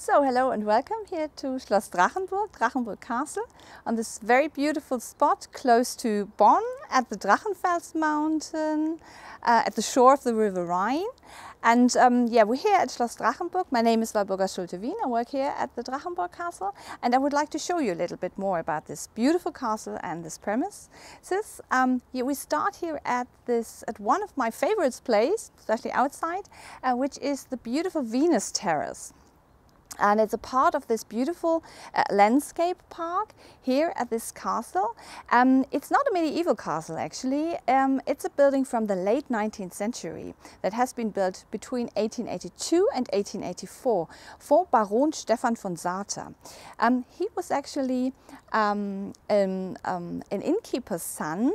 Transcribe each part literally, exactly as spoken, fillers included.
So hello and welcome here to Schloss Drachenburg, Drachenburg Castle, on this very beautiful spot close to Bonn at the Drachenfels mountain, uh, at the shore of the River Rhine. And um, yeah, we're here at Schloss Drachenburg. My name is Walburga Schulte Wien. I work here at the Drachenburg Castle, and I would like to show you a little bit more about this beautiful castle and this premise. Since um, yeah, we start here at this at one of my favorites place, especially outside, uh, which is the beautiful Venus Terrace. And it's a part of this beautiful uh, landscape park here at this castle. Um, it's not a medieval castle actually, um, it's a building from the late nineteenth century that has been built between eighteen eighty-two and eighteen eighty-four for Baron Stephan von Sarter. Um, he was actually um, an, um, an innkeeper's son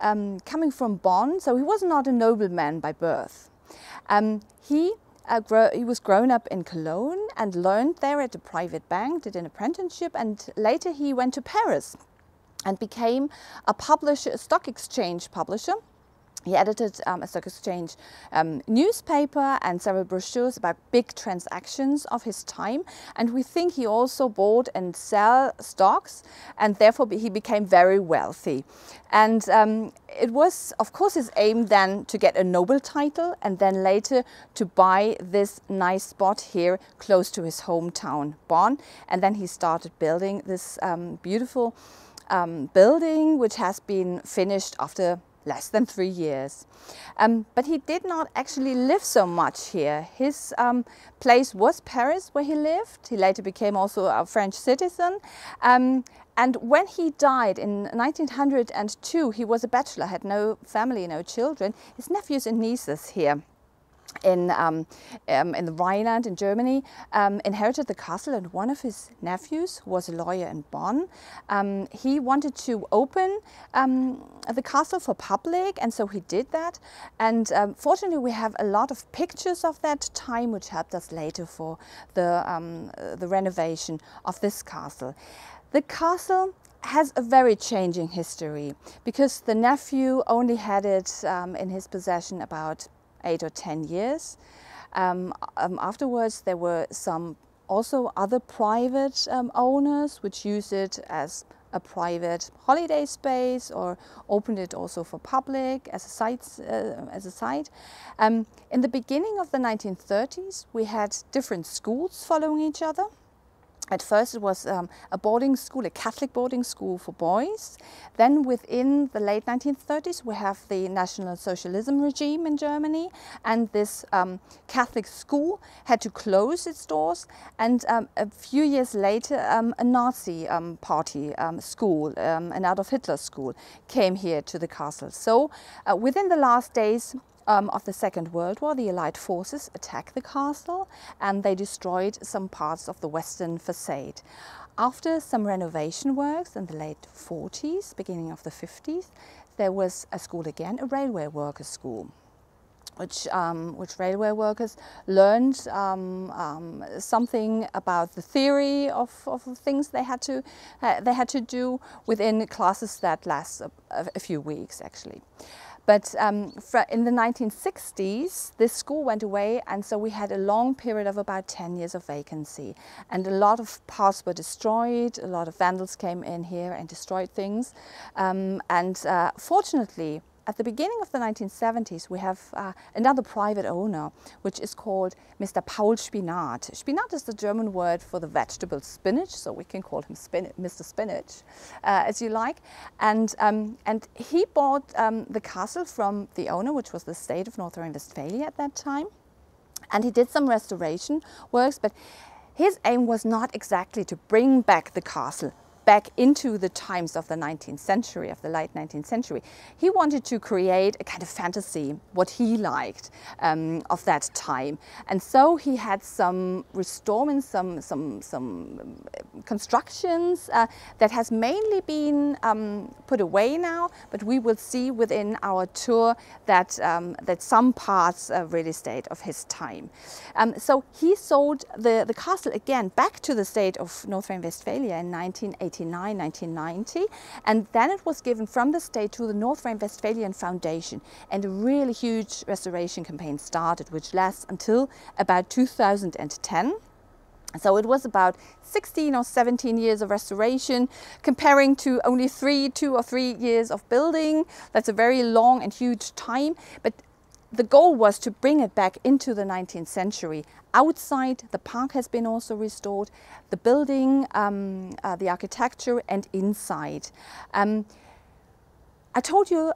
um, coming from Bonn, so he was not a nobleman by birth. Um, he Uh, grow, he was grown up in Cologne and learned there at a private bank, did an apprenticeship, and later he went to Paris and became a publisher, a stock exchange publisher. He edited um, a stock exchange um, newspaper and several brochures about big transactions of his time, and we think he also bought and sell stocks, and therefore he became very wealthy. And um, it was of course his aim then to get a noble title and then later to buy this nice spot here close to his hometown Bonn, and then he started building this um, beautiful um, building which has been finished after less than three years. Um, but he did not actually live so much here. His um, place was Paris, where he lived. He later became also a French citizen. Um, and when he died in nineteen hundred and two, he was a bachelor, had no family, no children. His nephews and nieces here in, um, um, in the Rhineland in Germany um, inherited the castle, and one of his nephews, who was a lawyer in Bonn, um, he wanted to open um, the castle for public, and so he did that. And um, fortunately we have a lot of pictures of that time which helped us later for the, um, the renovation of this castle. The castle has a very changing history because the nephew only had it um, in his possession about eight or ten years. Um, um, afterwards there were some also other private um, owners which used it as a private holiday space or opened it also for public as a site. Uh, as a site. Um, in the beginning of the nineteen thirties we had different schools following each other. At first it was um, a boarding school, a Catholic boarding school for boys. Then within the late nineteen thirties we have the National Socialism regime in Germany, and this um, Catholic school had to close its doors, and um, a few years later um, a Nazi um, party um, school, um, an Adolf Hitler school, came here to the castle. So uh, within the last days Um, of the Second World War, the Allied forces attacked the castle and they destroyed some parts of the western facade. After some renovation works in the late forties, beginning of the fifties, there was a school again, a railway workers' school, which, um, which railway workers learned um, um, something about the theory of, of the things they had to uh, they had to do within classes that last a, a few weeks actually. But um, in the nineteen sixties, this school went away, and so we had a long period of about ten years of vacancy. And a lot of parts were destroyed, a lot of vandals came in here and destroyed things. Um, and uh, fortunately, at the beginning of the nineteen seventies, we have uh, another private owner, which is called Mister Paul Spinat. Spinat is the German word for the vegetable spinach, so we can call him Spin Mister Spinatsch, uh, as you like. And, um, and he bought um, the castle from the owner, which was the state of North Rhine Westphalia at that time. And he did some restoration works, but his aim was not exactly to bring back the castle back into the times of the nineteenth century, of the late nineteenth century. He wanted to create a kind of fantasy, what he liked um, of that time. And so he had some restoring, some, some, some constructions uh, that has mainly been um, put away now, but we will see within our tour that, um, that some parts uh, really stayed of his time. Um, so he sold the, the castle again back to the state of North Rhine-Westphalia in nineteen eighty-nine, nineteen ninety, and then it was given from the state to the North Rhine Westphalian Foundation, and a really huge restoration campaign started which lasts until about two thousand ten. So it was about sixteen or seventeen years of restoration, comparing to only three, two or three years of building. That's a very long and huge time. But the goal was to bring it back into the nineteenth century. Outside, the park has been also restored, the building, um, uh, the architecture, and inside. Um, I told you,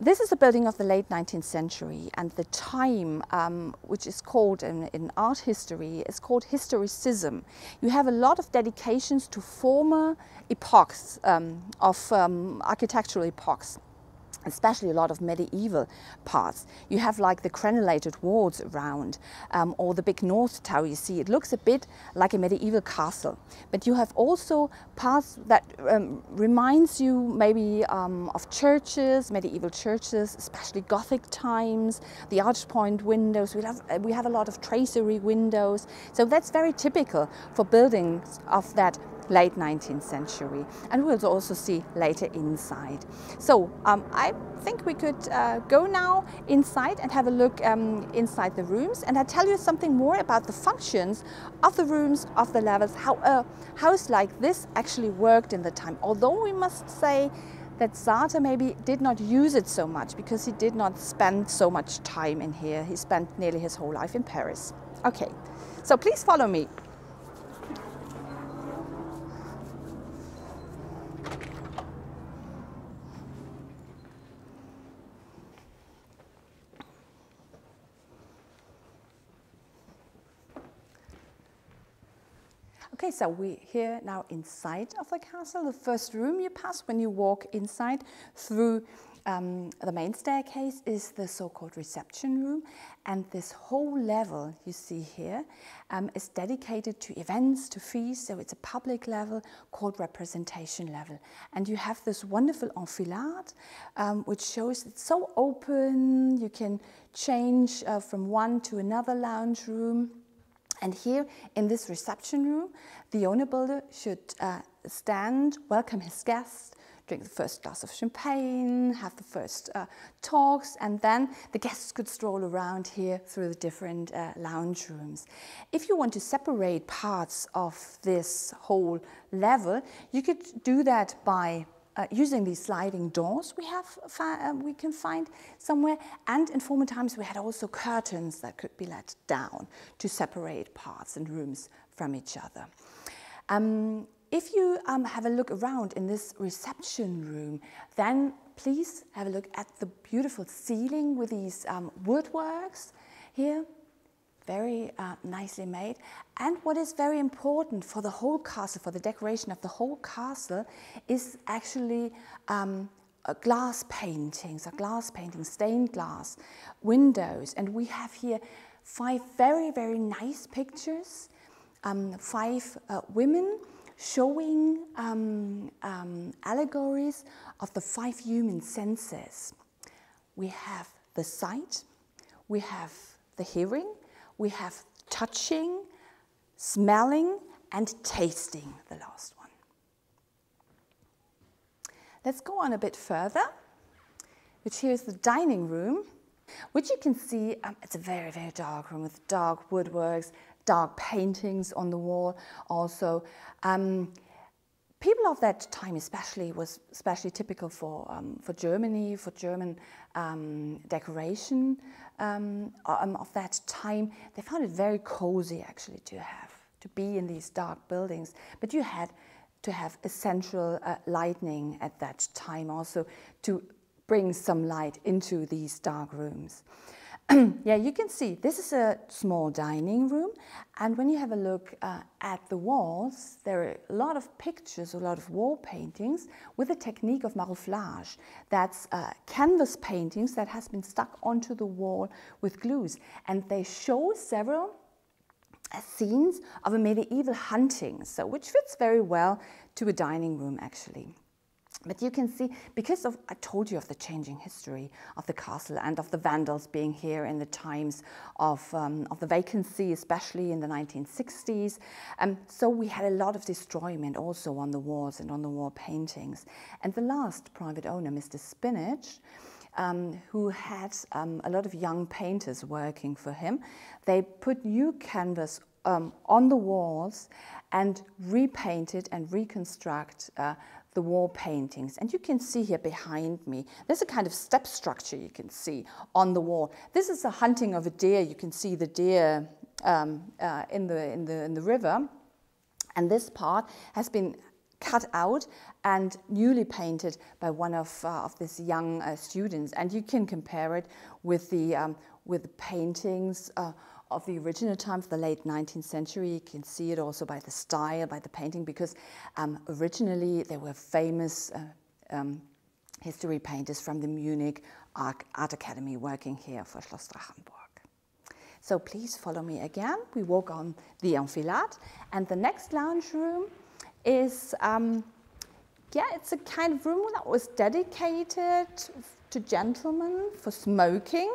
this is a building of the late nineteenth century, and the time, um, which is called in, in art history, is called historicism. You have a lot of dedications to former epochs, um, of um, architectural epochs, especially a lot of medieval parts. You have like the crenellated walls around, um, or the big north tower you see. It looks a bit like a medieval castle, but you have also parts that um, reminds you maybe um, of churches, medieval churches, especially Gothic times, the arch point windows. We have, we have a lot of tracery windows. So that's very typical for buildings of that late nineteenth century, and we'll also see later inside. So um, I think we could uh, go now inside and have a look um, inside the rooms, and I'll tell you something more about the functions of the rooms, of the levels, how a house like this actually worked in the time, although we must say that Sarter maybe did not use it so much because he did not spend so much time in here. He spent nearly his whole life in Paris. Okay, so please follow me. Okay, so we're here now inside of the castle, the first room you pass when you walk inside through um, the main staircase is the so-called reception room, and this whole level you see here um, is dedicated to events, to feasts, so it's a public level called representation level. And you have this wonderful enfilade, um, which shows it's so open, you can change uh, from one to another lounge room. And here in this reception room, the owner builder should uh, stand, welcome his guest, drink the first glass of champagne, have the first uh, talks, and then the guests could stroll around here through the different uh, lounge rooms. If you want to separate parts of this whole level, you could do that by Uh, using these sliding doors we have, uh, we can find somewhere, and in former times we had also curtains that could be let down to separate parts and rooms from each other. Um, if you um, have a look around in this reception room, then please have a look at the beautiful ceiling with these um, woodworks here. Very uh, nicely made. And what is very important for the whole castle, for the decoration of the whole castle, is actually um, a glass paintings, a glass painting, stained glass windows. And we have here five very, very nice pictures, um, five uh, women showing um, um, allegories of the five human senses. We have the sight, we have the hearing, we have touching, smelling, and tasting, the last one. Let's go on a bit further, which here is the dining room, which you can see, um, it's a very, very dark room with dark woodworks, dark paintings on the wall also. Um, People of that time especially was especially typical for, um, for Germany, for German um, decoration um, of that time. They found it very cozy actually to have, to be in these dark buildings. But you had to have essential uh, lighting at that time also to bring some light into these dark rooms. Yeah, you can see this is a small dining room, and when you have a look uh, at the walls, there are a lot of pictures, a lot of wall paintings with the technique of marouflage. That's uh, canvas paintings that has been stuck onto the wall with glues, and they show several uh, scenes of a medieval hunting, so which fits very well to a dining room actually. But you can see, because of, I told you of the changing history of the castle and of the Vandals being here in the times of, um, of the vacancy, especially in the nineteen sixties. Um, so we had a lot of destroyment also on the walls and on the wall paintings. And the last private owner, Mister Spinatsch, Um, who had um, a lot of young painters working for him, they put new canvas um, on the walls and repainted and reconstruct uh, the wall paintings. And you can see here behind me, there's a kind of step structure you can see on the wall. This is the hunting of a deer. You can see the deer um, uh, in, the, in, the, in the river. And this part has been cut out and newly painted by one of, uh, of this young uh, students. And you can compare it with the, um, with the paintings uh, of the original time, the late nineteenth century. You can see it also by the style, by the painting, because um, originally there were famous uh, um, history painters from the Munich Art Academy working here for Schloss Drachenburg. So please follow me again. We walk on the enfilade, and the next lounge room is, um, yeah, it's a kind of room that was dedicated to gentlemen for smoking.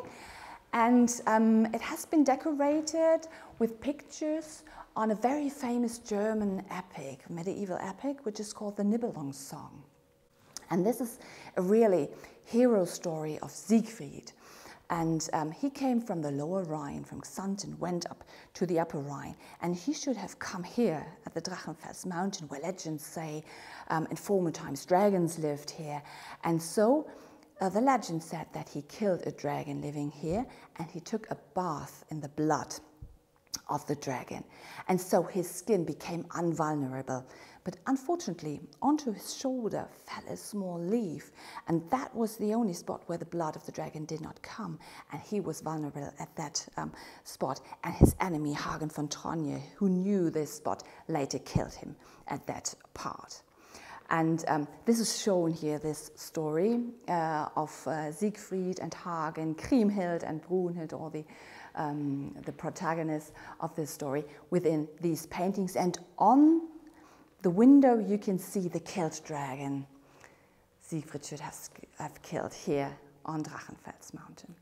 And um, it has been decorated with pictures on a very famous German epic, medieval epic, which is called the Nibelung Song. And this is a really hero story of Siegfried. And um, he came from the Lower Rhine, from Xanten, went up to the Upper Rhine. And he should have come here at the Drachenfels mountain, where legends say um, in former times dragons lived here. And so Uh, the legend said that he killed a dragon living here, and he took a bath in the blood of the dragon. And so his skin became invulnerable. But unfortunately, onto his shoulder fell a small leaf, and that was the only spot where the blood of the dragon did not come. And he was vulnerable at that um, spot. And his enemy, Hagen von Tronje, who knew this spot, later killed him at that part. And um, this is shown here, this story uh, of uh, Siegfried and Hagen, Kriemhild and Brunhild, all the, um, the protagonists of this story within these paintings. And on the window, you can see the killed dragon Siegfried should have, have killed here on Drachenfels mountain.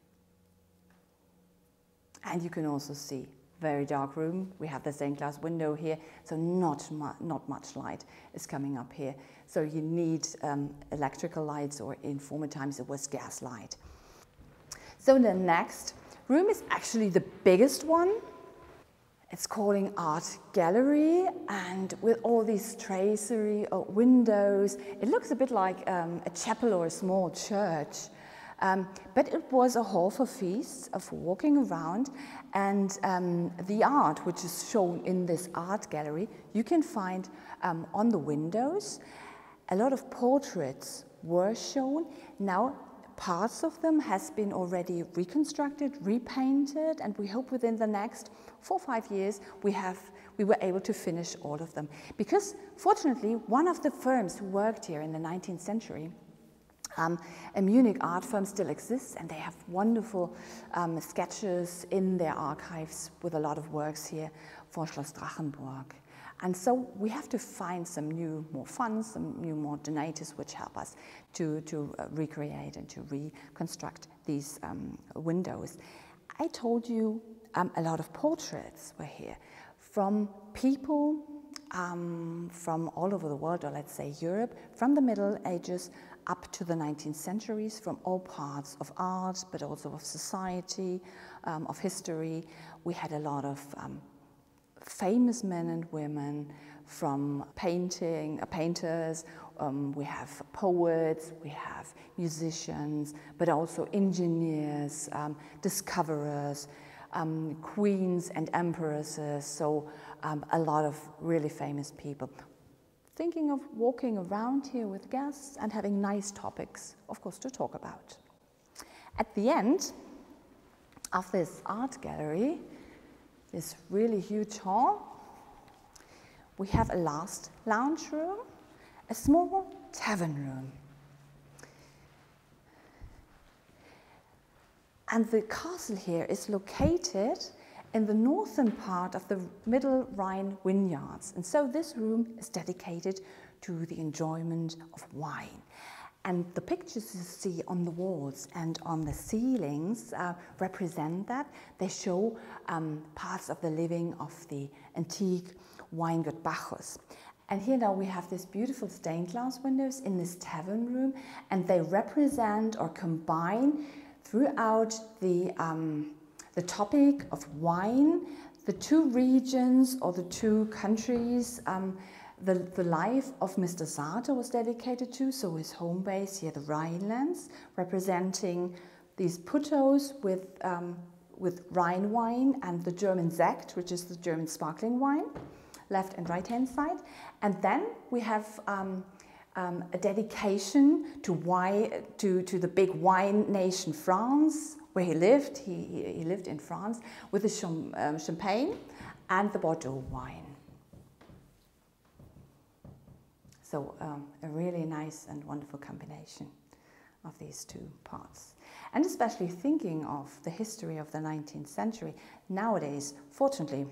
And you can also see very dark room. We have the stained glass window here, so not, mu not much light is coming up here. So you need um, electrical lights, or in former times it was gas light. So the next room is actually the biggest one. It's calling Art Gallery, and with all these tracery or windows, it looks a bit like um, a chapel or a small church. Um, but it was a hall for feasts, of walking around, and um, the art which is shown in this art gallery, you can find um, on the windows. A lot of portraits were shown. Now parts of them has been already reconstructed, repainted, and we hope within the next four or five years we have we were able to finish all of them. Because fortunately, one of the firms who worked here in the nineteenth century, Um, a Munich art firm, still exists, and they have wonderful um, sketches in their archives with a lot of works here for Schloss Drachenburg. And so we have to find some new more funds, some new more donators which help us to, to uh, recreate and to reconstruct these um, windows. I told you um, a lot of portraits were here from people um, from all over the world, or let's say Europe, from the Middle Ages up to the nineteenth centuries, from all parts of art, but also of society, um, of history. We had a lot of um, famous men and women, from painting, uh, painters, um, we have poets, we have musicians, but also engineers, um, discoverers, um, queens and empresses, so um, a lot of really famous people. Thinking of walking around here with guests and having nice topics, of course, to talk about. At the end of this art gallery, this really huge hall, we have a last lounge room, a small tavern room. And the castle here is located in the northern part of the Middle Rhine vineyards. And so this room is dedicated to the enjoyment of wine. And the pictures you see on the walls and on the ceilings uh, represent that. They show um, parts of the living of the antique wine god Bacchus. And here now we have these beautiful stained glass windows in this tavern room, and they represent or combine throughout the um, the topic of wine, the two regions or the two countries um, the, the life of Mister Sarter was dedicated to, so his home base here, the Rhinelands, representing these puttos with, um, with Rhine wine and the German Zekt, which is the German sparkling wine, left and right-hand side. And then we have um, um, a dedication to, wine, to, to the big wine nation France, where he lived. He, he, he lived in France with the Cham um, Champagne and the Bordeaux wine. So um, a really nice and wonderful combination of these two parts. And especially thinking of the history of the nineteenth century, nowadays, fortunately,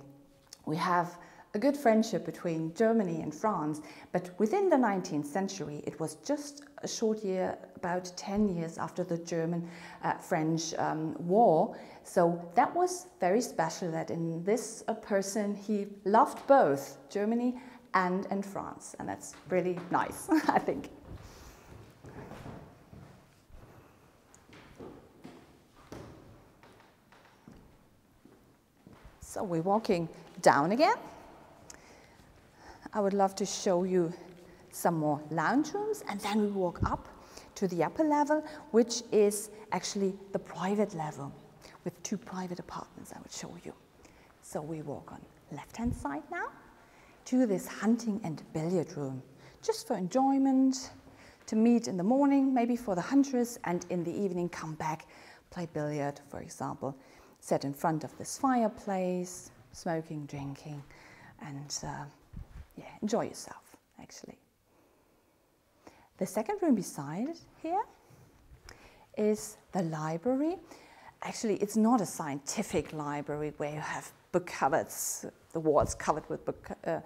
we have a good friendship between Germany and France, but within the nineteenth century, it was just a short year, about ten years after the German-French uh, um, war. So that was very special that in this uh, person, he loved both Germany and, and France, and that's really nice, I think. So we're walking down again. I would love to show you some more lounge rooms, and then we walk up to the upper level, which is actually the private level with two private apartments I would show you. So we walk on left-hand side now to this hunting and billiard room, just for enjoyment, to meet in the morning, maybe for the hunters, and in the evening come back, play billiard, for example, set in front of this fireplace, smoking, drinking, and uh, yeah, enjoy yourself, actually. The second room beside here is the library. Actually, it's not a scientific library where you have book cupboards, the walls covered with book uh,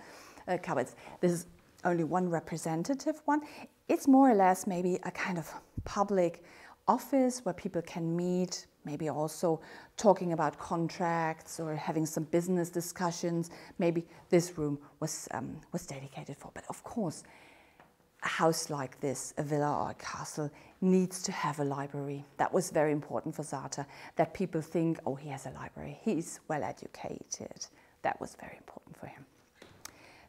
uh, cupboards. This is only one representative one. It's more or less maybe a kind of public office where people can meet, maybe also talking about contracts or having some business discussions. Maybe this room was, um, was dedicated for. But of course, a house like this, a villa or a castle, needs to have a library. That was very important for Sarter, that people think, oh, he has a library, he's well educated. That was very important for him.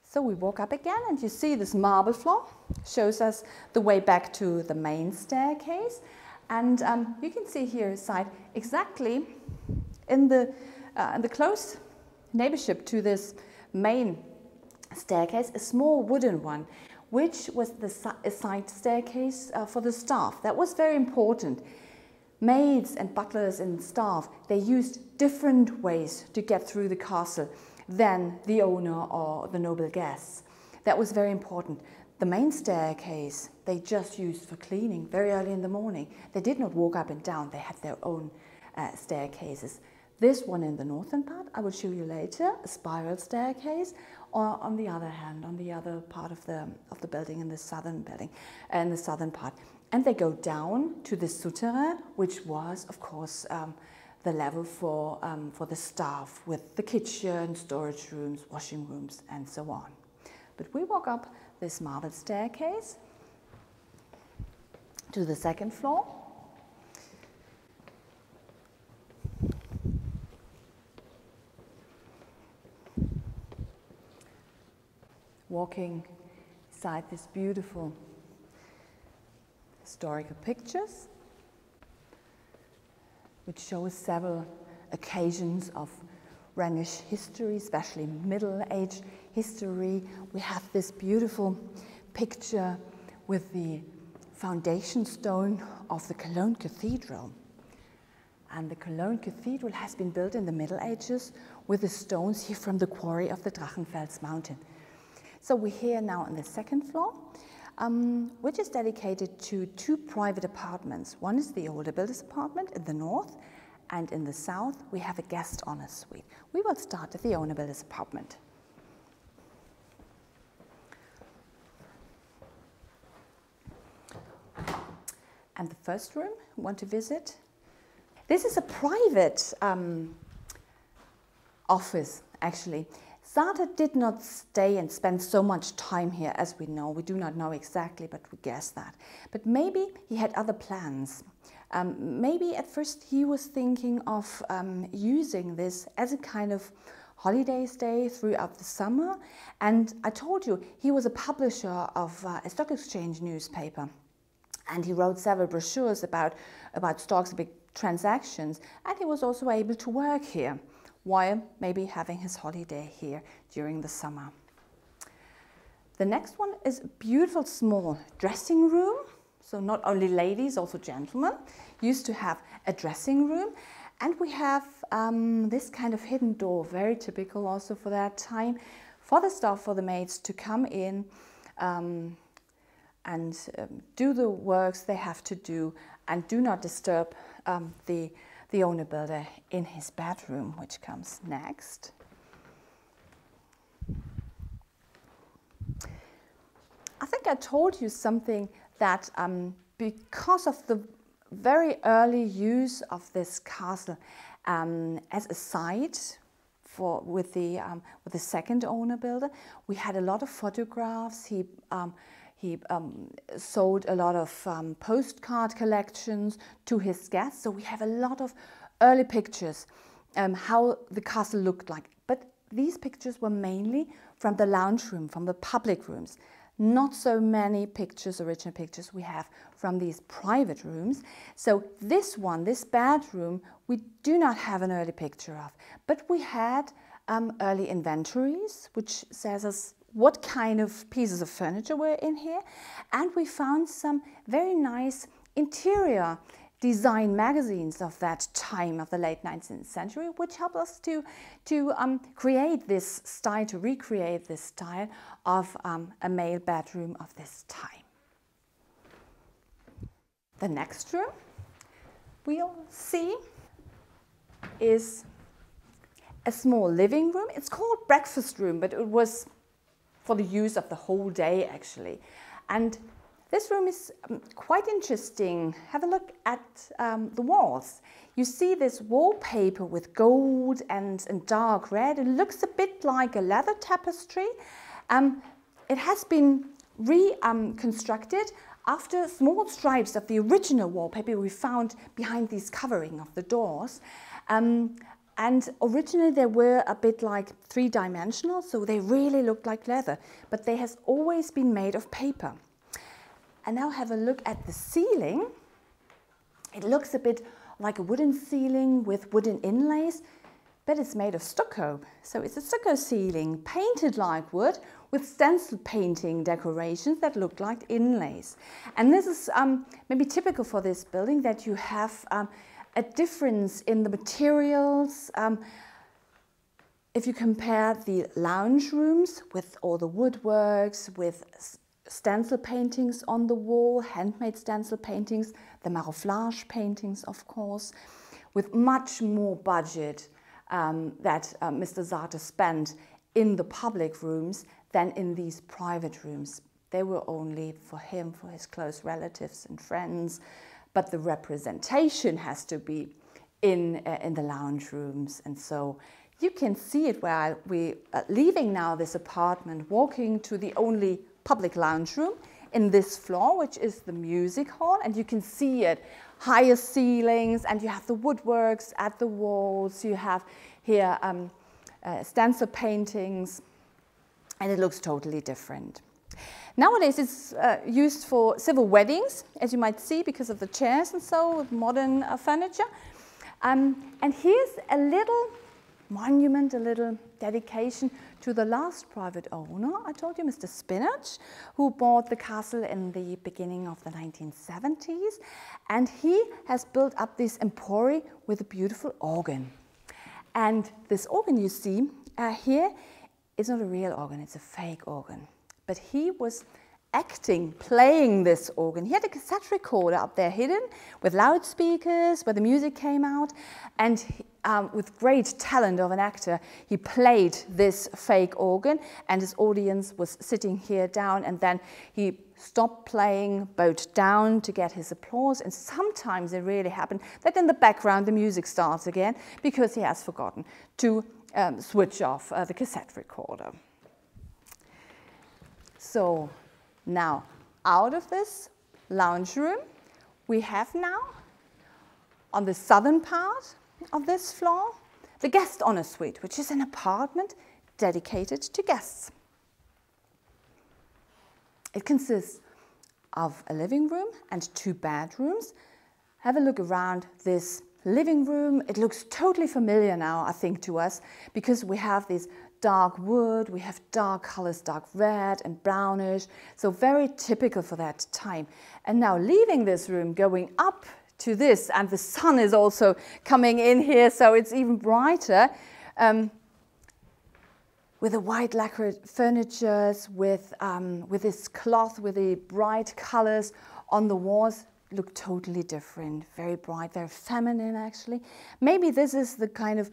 So we walk up again, and you see this marble floor shows us the way back to the main staircase. And um, you can see here side exactly in the, uh, in the close neighborship to this main staircase, a small wooden one, which was the a side staircase uh, for the staff. That was very important. Maids and butlers and staff, they used different ways to get through the castle than the owner or the noble guests. That was very important. The main staircase they just used for cleaning very early in the morning. They did not walk up and down, they had their own uh, staircases. This one in the northern part, I will show you later, a spiral staircase, or on the other hand, on the other part of the, of the building, in the southern building, in the southern part. And they go down to the souterrain, which was, of course, um, the level for, um, for the staff, with the kitchen, storage rooms, washing rooms, and so on. But we walk up this marble staircase to the second floor. Walking beside these beautiful historical pictures, which shows several occasions of Rhenish history, especially Middle Age history. We have this beautiful picture with the foundation stone of the Cologne Cathedral. And the Cologne Cathedral has been built in the Middle Ages with the stones here from the quarry of the Drachenfels mountain. So we're here now on the second floor, um, which is dedicated to two private apartments. One is the older builder's apartment in the north, and in the south we have a guest honor suite. We will start at the owner builder's apartment. And the first room you want to visit. This is a private um, office, actually. Sarter did not stay and spend so much time here as we know. We do not know exactly, but we guess that. But maybe he had other plans. Um, maybe at first he was thinking of um, using this as a kind of holiday stay throughout the summer. And I told you, he was a publisher of uh, a stock exchange newspaper. And he wrote several brochures about, about stocks, big transactions. And he was also able to work here while maybe having his holiday here during the summer. The next one is a beautiful small dressing room. So not only ladies, also gentlemen used to have a dressing room. And we have um, this kind of hidden door, very typical also for that time, for the staff, for the maids to come in um, and um, do the works they have to do and do not disturb um, the, the owner builder in his bedroom, which comes next. I think I told you something that um, because of the very early use of this castle um, as a site for with the um, with the second owner builder, we had a lot of photographs. He um, he um, sold a lot of um, postcard collections to his guests. So we have a lot of early pictures um, how the castle looked like. But these pictures were mainly from the lounge room, from the public rooms. Not so many pictures, original pictures we have from these private rooms. So this one, this bedroom, we do not have an early picture of, but we had um, early inventories, which says us what kind of pieces of furniture were in here. And we found some very nice interior design magazines of that time, of the late nineteenth century, which helped us to, to um, create this style, to recreate this style of um, a male bedroom of this time. The next room we'll see is a small living room. It's called breakfast room, but it was for the use of the whole day actually. And this room is um, quite interesting. Have a look at um, the walls. You see this wallpaper with gold and, and dark red. It looks a bit like a leather tapestry. Um, it has been reconstructed um, after small stripes of the original wallpaper we found behind these covering of the doors. Um, And originally they were a bit like three-dimensional, so they really looked like leather, but they has always been made of paper. And now have a look at the ceiling. It looks a bit like a wooden ceiling with wooden inlays, but it's made of stucco. So it's a stucco ceiling, painted like wood, with stencil painting decorations that look like inlays. And this is um, maybe typical for this building, that you have um, a difference in the materials. Um, if you compare the lounge rooms with all the woodworks, with stencil paintings on the wall, handmade stencil paintings, the marouflage paintings, of course, with much more budget um, that uh, Mister Sarter spent in the public rooms than in these private rooms. They were only for him, for his close relatives and friends, but the representation has to be in, uh, in the lounge rooms. And so you can see it while we're leaving now this apartment, walking to the only public lounge room in this floor, which is the music hall, and you can see it, higher ceilings, and you have the woodworks at the walls, you have here um, uh, stencil paintings, and it looks totally different. Nowadays it's uh, used for civil weddings, as you might see, because of the chairs and so, with modern uh, furniture. Um, and here's a little monument, a little dedication to the last private owner, I told you, Mister Spinatsch, who bought the castle in the beginning of the nineteen seventies. And he has built up this emporium with a beautiful organ. And this organ you see uh, here is not a real organ, it's a fake organ. But he was acting, playing this organ. He had a cassette recorder up there hidden with loudspeakers where the music came out, and he, um, with great talent of an actor, he played this fake organ, and his audience was sitting here down, and then he stopped playing, bowed down to get his applause, and sometimes it really happened that in the background the music starts again because he has forgotten to um, switch off uh, the cassette recorder. So now, out of this lounge room, we have now, on the southern part of this floor, the guest honor suite, which is an apartment dedicated to guests. It consists of a living room and two bedrooms. Have a look around this living room. It looks totally familiar now, I think, to us, because we have this dark wood, we have dark colors, dark red and brownish, so very typical for that time. And now leaving this room, going up to this, and the sun is also coming in here, so it's even brighter, um, with the white lacquered furnitures, with, um, with this cloth, with the bright colors on the walls, look totally different, very bright, very feminine actually. Maybe this is the kind of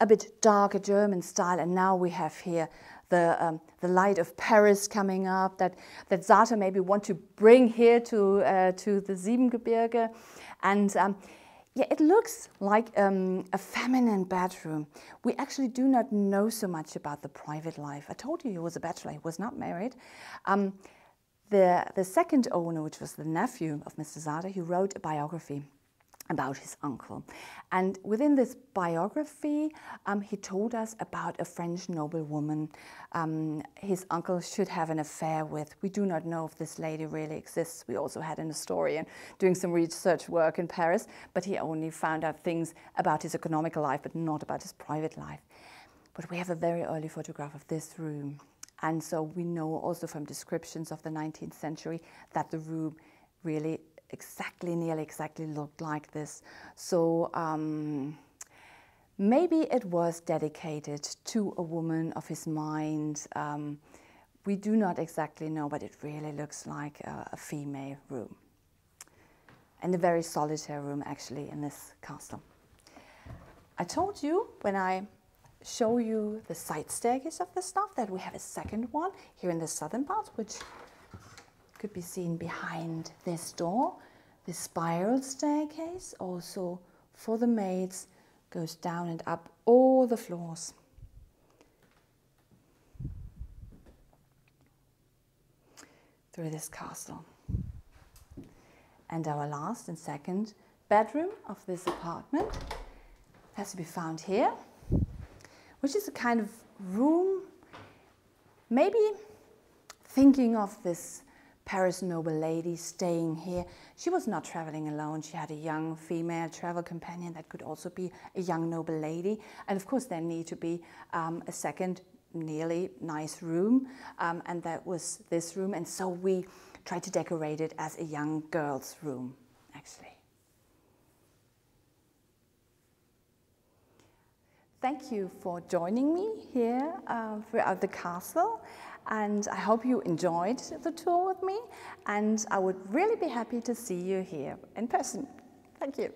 a bit darker German style, and now we have here the, um, the light of Paris coming up, that, that Sarter maybe want to bring here to, uh, to the Siebengebirge. And um, yeah, it looks like um, a feminine bedroom. We actually do not know so much about the private life. I told you he was a bachelor, he was not married. Um, the, the second owner, which was the nephew of Mister Sarter, he wrote a biography about his uncle. And within this biography, um, he told us about a French noblewoman um, his uncle should have an affair with. We do not know if this lady really exists. We also had an historian doing some research work in Paris, but he only found out things about his economical life, but not about his private life. But we have a very early photograph of this room. And so we know also from descriptions of the nineteenth century that the room really exactly, nearly exactly looked like this. So um, maybe it was dedicated to a woman of his mind. Um, we do not exactly know, but it really looks like a, a female room. And a very solitary room actually in this castle. I told you when I show you the side staircase of the stuff that we have a second one here in the southern part, which could be seen behind this door. The spiral staircase also for the maids goes down and up all the floors. Through this castle. And our last and second bedroom of this apartment has to be found here, which is a kind of room, maybe thinking of this Paris noble lady staying here. She was not traveling alone. She had a young female travel companion that could also be a young noble lady. And of course there need to be um, a second nearly nice room. Um, and that was this room. And so we tried to decorate it as a young girl's room, actually. Thank you for joining me here uh, throughout the castle. And I hope you enjoyed the tour with me, and I would really be happy to see you here in person. Thank you.